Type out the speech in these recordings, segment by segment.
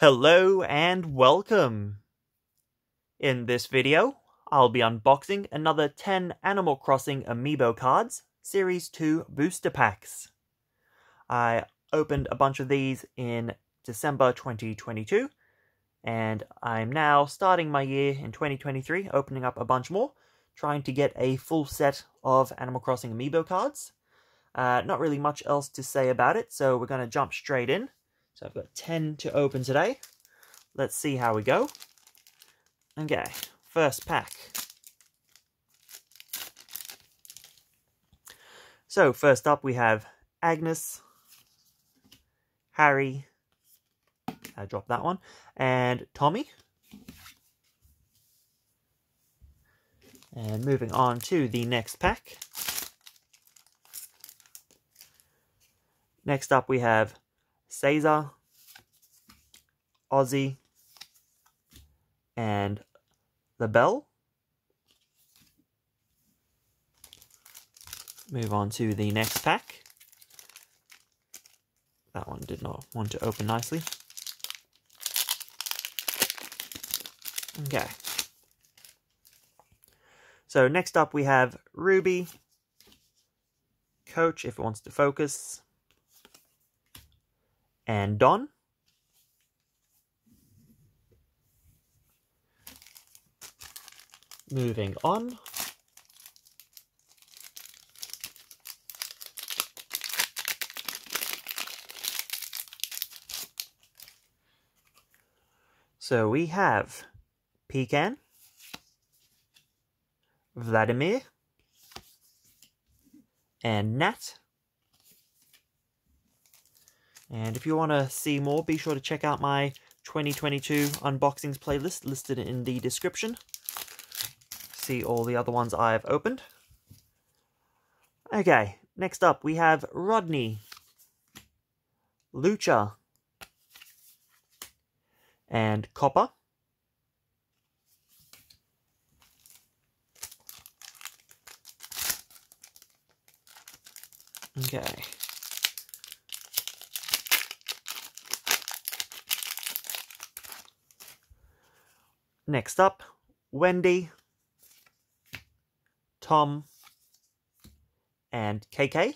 Hello and welcome! In this video, I'll be unboxing another 10 Animal Crossing Amiibo Cards, Series 2 Booster Packs. I opened a bunch of these in December 2022, and I'm now starting my year in 2023, opening up a bunch more, trying to get a full set of Animal Crossing Amiibo Cards. Not really much else to say about it, so we're going to jump straight in. So I've got 10 to open today. Let's see how we go. Okay, first pack. So first up we have Agnes, Harry, I dropped that one, and Tommy. And moving on to the next pack. Next up we have Caesar, Ozzy, and the Bell. Move on to the next pack. That one did not want to open nicely. Okay. So next up we have Ruby, Coach if it wants to focus, and Don. Moving on. So we have Pecan, Vladimir, and Nat. And if you want to see more, be sure to check out my 2022 unboxings playlist listed in the description. See all the other ones I've opened. Okay, next up we have Rodney, Lucha, and Copper. Okay. Next up, Wendy, Tom, and KK.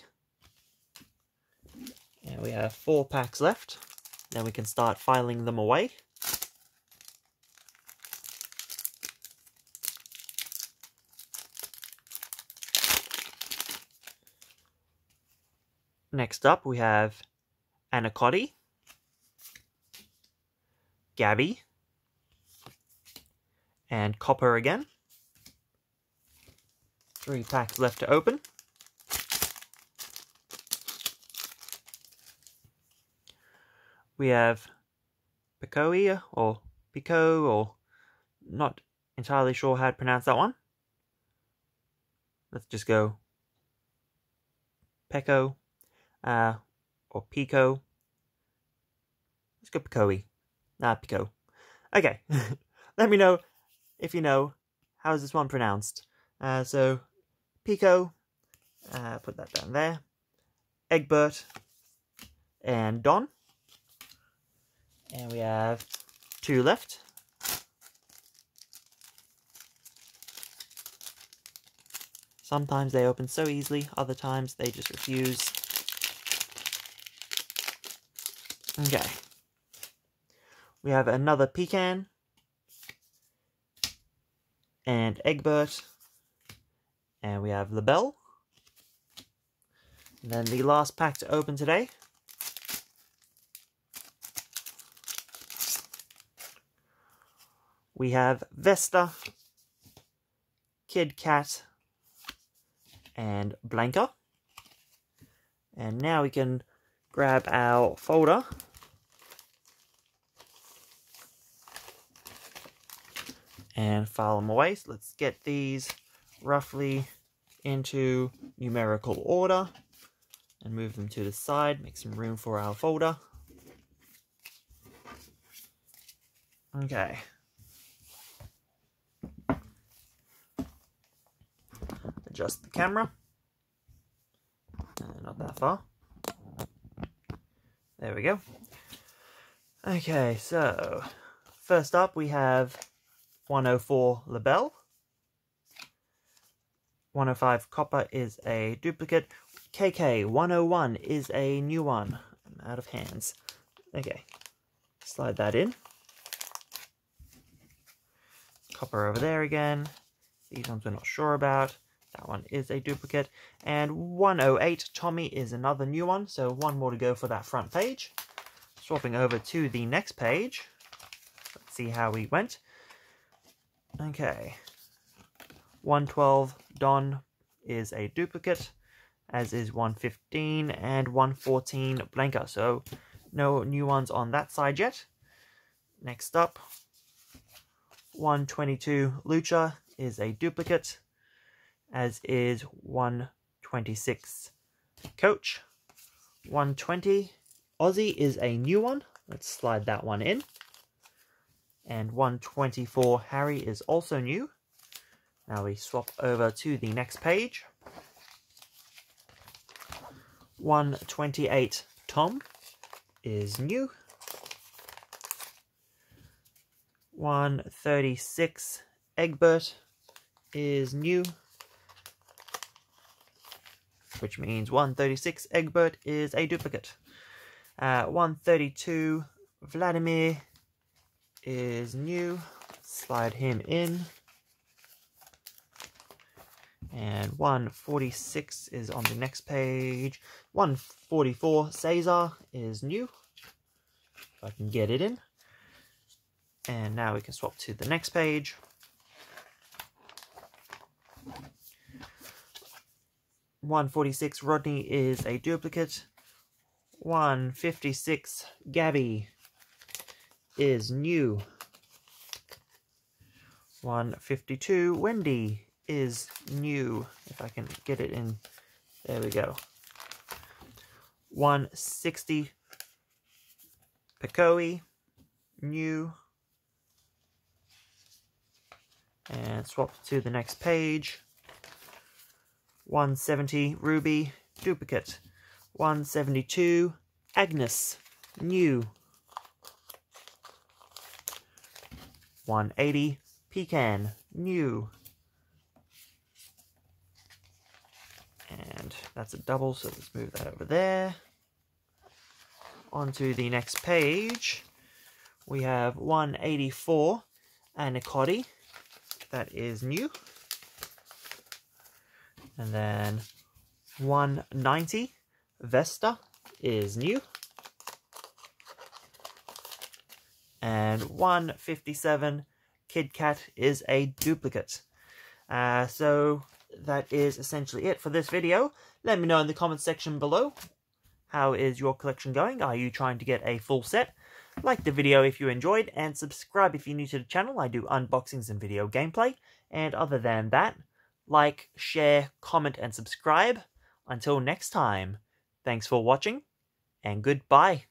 And we have 4 packs left. Then we can start filing them away. Next up, we have Anacotti, Gabby, and Copper again. 3 packs left to open. We have Picoe, or Pico, or not entirely sure how to pronounce that one. Let's just go Peco, or Pico. Let's go Picoe. Nah, Pico. Okay, let me know if you know, how is this one pronounced? So, Pico, put that down there, Egbert, and Don. And we have 2 left. Sometimes they open so easily, other times they just refuse. Okay. We have another Pecan, and Egbert, and we have LaBelle. And then the last pack to open today. We have Vesta, Kid Cat, and Blanca. And now we can grab our folder. And file them away. So let's get these roughly into numerical order and move them to the side, make some room for our folder. Okay. Adjust the camera. Not that far. There we go. Okay, so first up we have 104 Lebel. 105 Copper is a duplicate. KK 101 is a new one. I'm out of hands. Okay, slide that in. Copper over there again. These ones we're not sure about. That one is a duplicate. And 108 Tommy is another new one, so one more to go for that front page. Swapping over to the next page. Let's see how we went. Okay. 112 Don is a duplicate, as is 115 and 114 Blanca. So no new ones on that side yet. Next up, 122 Lucha is a duplicate, as is 126 Coach. 120 Aussie is a new one. Let's slide that one in. And 124 Harry is also new. Now we swap over to the next page. 128 Tom is new. 136 Egbert is new. Which means 136 Egbert is a duplicate. 132 Vladimir is new. Slide him in. And 146 is on the next page. 144 Cesar is new. If I can get it in. And now we can swap to the next page. . 146 Rodney is a duplicate. 156 Gabby is new. 152 Wendy is new. If I can get it in. There we go. 160 Pekoe, new. And swap to the next page. 170 Ruby, duplicate. 172 Agnes, new. 180 Pecan, new. And that's a double, so let's move that over there. Onto the next page. We have 184 Anacotti. That is new. And then 190 Vesta is new. And 157 Kid Cat is a duplicate. So that is essentially it for this video. Let me know in the comments section below, how is your collection going? Are you trying to get a full set? Like the video if you enjoyed, and subscribe if you're new to the channel. I do unboxings and video gameplay, and other than that, like, share, comment, and subscribe. Until next time, thanks for watching, and goodbye.